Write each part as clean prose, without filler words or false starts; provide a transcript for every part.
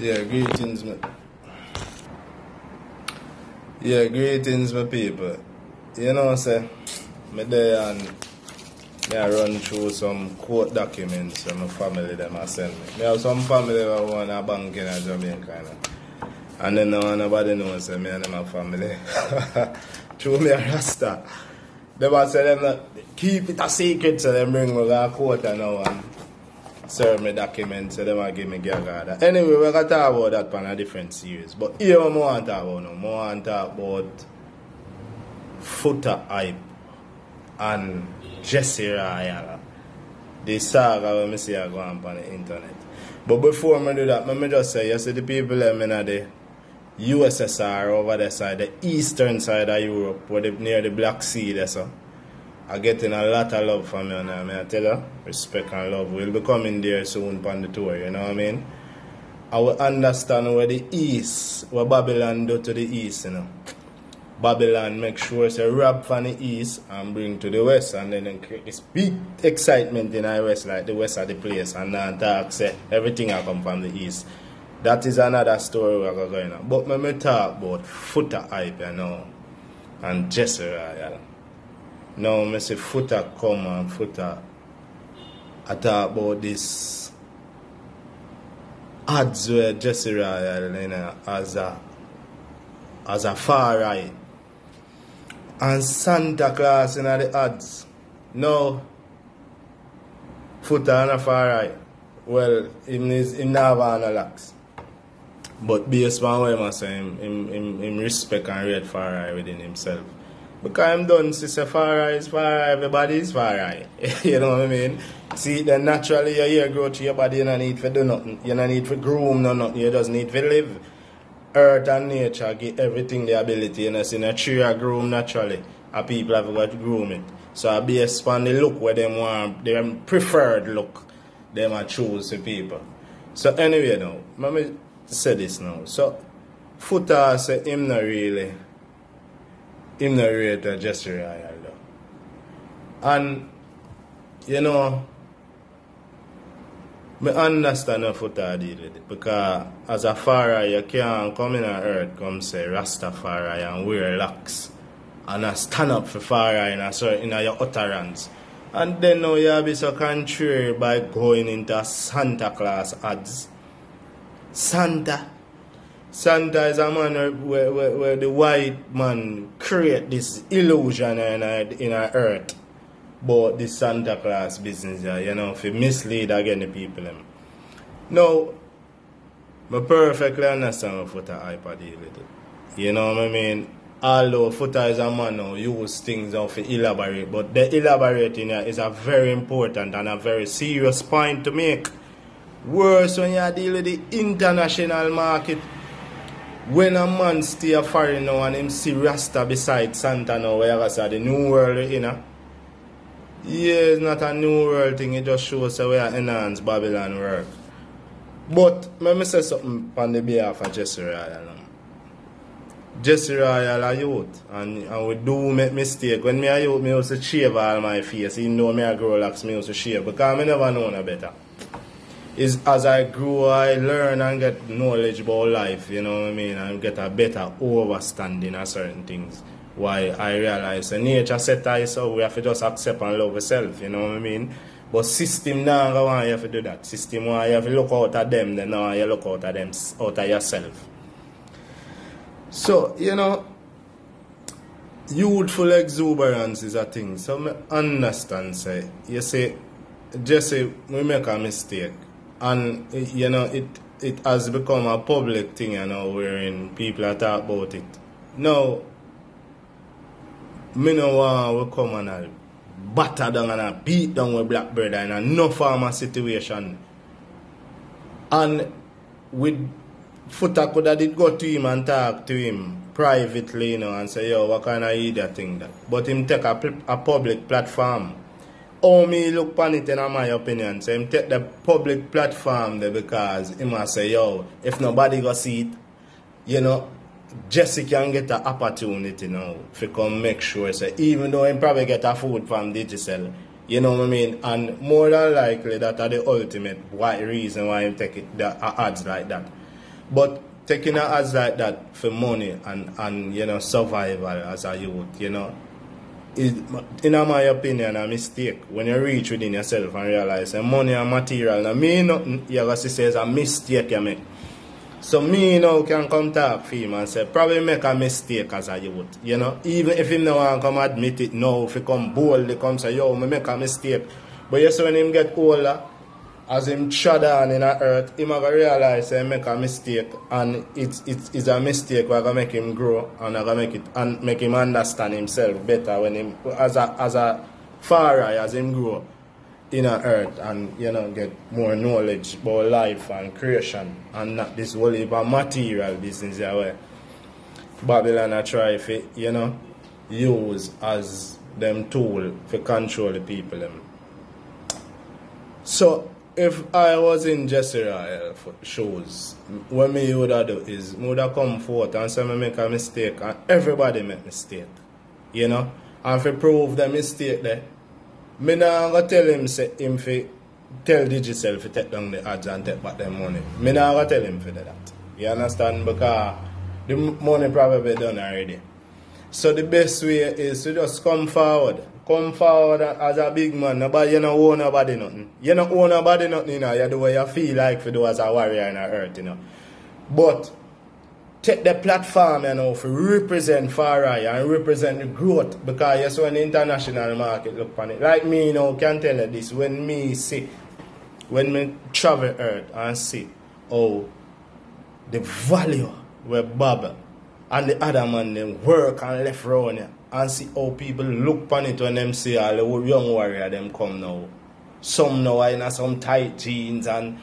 Yeah, greetings, my... Yeah, greetings, my people. You know, say, me there and me I run through some court documents and my family them I send me. Me have some family that want a bank in Jamaica. And then no nobody knows say me and my family. Through me a Rasta. They must say them keep it a secret, so them bring me to court and now and serve me documents, so they might give me gaga. Anyway, we're going to talk about that on a different series. But here we want to talk about now. We want to talk about Foota Hype and Jessie Royal. The saga when I see her going on the internet. But before I do that, let me just say, you see the people in the USSR over there side, the eastern side of Europe, where near the Black Sea there, so. I'm getting a lot of love from you now, I tell you, respect and love. We'll be coming there soon on the tour, you know what I mean? I will understand where the East, what Babylon do to the East, you know. Babylon make sure it's a rap from the East and bring to the West, and then it's big excitement in the West, like the West of the place, and then talk, say, everything will come from the East. That is another story we're going on. But when we talk about Foota Hype, you know, and Jessie Royal. Now, I say Foota come and Foota. I talk about this ads where Jessie Royal, you know, as a far right. And Santa Claus in the ads. Now, Foota and a far right. Well, he never have no locks. But based on what I say, him respect and read far right within himself. Because I'm done, sister, far eye, everybody is far eye. You know what I mean? See, then naturally your hair grow to your body, you don't need to do nothing. You don't need to groom, no nothing. You just need to live. Earth and nature give everything the ability. You know, see, a tree are groom naturally. And people have got to groom it. So I based on the look where them want, their preferred look, them I choose the people. So anyway, now, let me say this now. So, Foota say him not really. Him not rate Jessie Royal though. And you know me understand how Foota deal with it, because as a far you can't come in on earth come say Rastafari and wear locks and I stand up for far in your utterance. And then now you'll be so contrary by going into Santa Claus ads. Santa is a man where the white man create this illusion in our earth. But the Santa Claus business, you know, if you mislead again the people. Now, I perfectly understand what Foota Hype deal with it. You know what I mean? Although Foota is a man now, use things now to elaborate. But the elaborating is a very important and a very serious point to make. Worse when you deal with the international market. When a man stay a foreign now and him see Rasta beside Santa now, wherever say the new world, you know. Yeah, it's not a new world thing, it just shows the way I enhance Babylon work. But, let me say something on the behalf of Jessie Royal now. Jessie Royal a youth, and we do make mistake. When me a youth, me used to shave all my face, even though me a grow locks, me used to shave, because I never know no better. Is as I grew, I learn and get knowledge about life, you know what I mean, and get a better understanding of certain things. Why I realize the nature set us so we have to just accept and love ourselves, you know what I mean? But system now go on, you have to do that. System one, you have to look out at them, then now you look out at them, out at yourself. So, you know, youthful exuberance is a thing. So I understand, say, you see, Jessie, we make a mistake. And, you know, it has become a public thing, you know, wherein people are talking about it. Now, I don't want to come and batter down and beat down with black brother in a no farmer situation. And with Foota could have go to him and talk to him privately, you know, and say, yo, what kind of idiot thing that? But him take a public platform. How me look on it in my opinion, so him take the public platform there because him must say, yo, if nobody go see it, you know, Jessie can get an opportunity now if he come make sure, so even though him probably get a food from Digicel, you know what I mean, and more than likely that are the ultimate why reason why him take it, the ads like that. But taking it as like that for money and you know, survival as a youth, you know, is, in my opinion, a mistake. When you reach within yourself and realize that money and material, I mean nothing, you know, she says a mistake you make. So me, you know, can come talk for him and say, probably make a mistake as a youth, you know. Even if him don't come admit it now, if he come boldly, come say, yo, me make a mistake. But yes, when him get older, as him trod on in the earth, him gonna realize he make a mistake, and it's a mistake we're gonna make him grow and gonna make it and make him understand himself better when him as a far eye as him grow in the earth and, you know, get more knowledge about life and creation and not this whole heap of material business where Babylon are try to, you know, use as them tool to control the people them. So if I was in Jessie Royal shows, what me would have do is me would have come forth and say me make a mistake, and everybody make mistake, you know. And if prove the mistake there, me not gonna tell him say him fi tell Digicel to take down the ads and take back them money. Me not gonna tell him for that. You understand? Because the money probably done already. So the best way is to just come forward. Come forward as a big man. Nobody, you don't owe nobody nothing. You don't owe nobody nothing, you know. You do what you feel like for do as a warrior in the earth, you know. But take the platform, you know, for represent Farai and represent the growth. Because yes, when the international market look on it. Like me, you know, can tell you this. When me see, when me travel earth and see, oh, the value where Bob and the other man them work and left around here. And see how people look upon it when them see all the young warrior them come now. Some now in some tight jeans and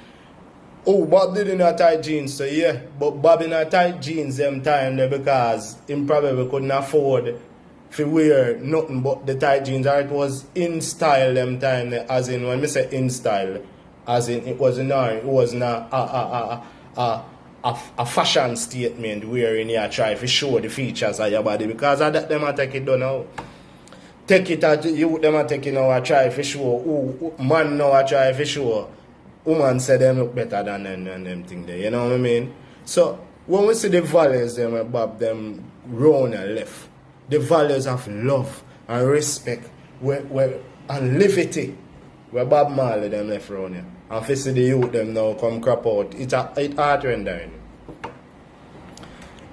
oh, Bob didn't have tight jeans, so yeah, but Bob in a tight jeans them time there because him probably couldn't afford to wear nothing but the tight jeans, or it was in style them time there, as in when I say in style, as in it was not a fashion statement wearing here try to show the features of your body, because I that them a take it down now. Take it at you them a take it now and try to show who man now try to show woman say them look better than them and them thing there. You know what I mean? So when we see the values them above them round and left, the values of love and respect and liberty where Bob Marley them left round here. And if see the youth them now come crap out, it heart rendering.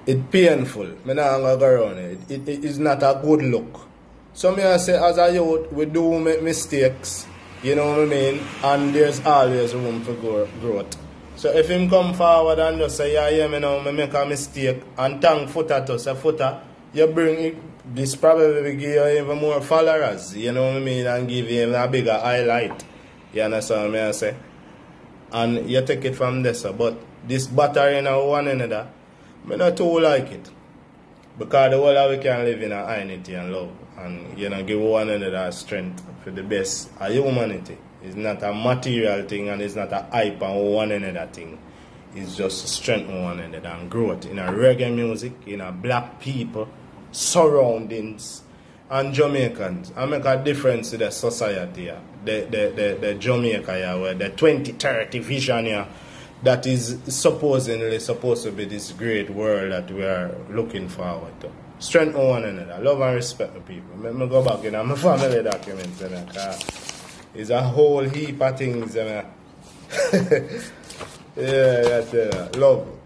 It painful. I'm not going to go around it. It is not a good look. So I say as a youth, we do make mistakes, you know what I mean? And there's always room for growth. So if him come forward and just say, yeah, yeah, me now, me make a mistake, and thank Foota to say, Foota, you bring it, this probably will give you even more followers, you know what I mean? And give him a bigger highlight. You understand what I say? And you take it from this, but this battering of one another, I not too like it. Because the whole we can live in a unity and love, and you know, give one another strength for the best of humanity. It's not a material thing, and it's not a hype on one another thing. It's just strength on one another and growth in a reggae music, in a black people, surroundings, and Jamaicans. I make a difference to the society here. The Jamaica here, where the 2030 vision here, that is supposed to be this great world that we are looking forward to. Strength on one another, love and respect to people. Me go back in my family documents, you know, it's a whole heap of things, you know. Yeah, that's it. Love.